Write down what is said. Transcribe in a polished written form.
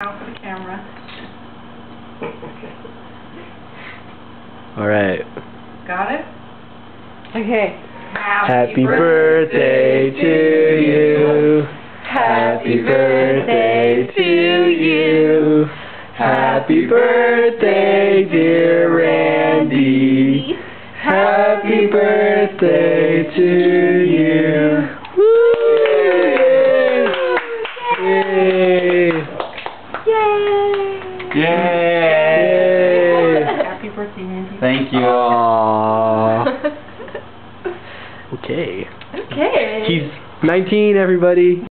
Out for the camera. All right. Got it? Okay. Happy birthday to you. Happy birthday to you. Happy birthday, dear Randy. Happy birthday to you. Yay! Yay! Happy birthday, Randy. Thank you. Okay. Okay. He's 19, everybody.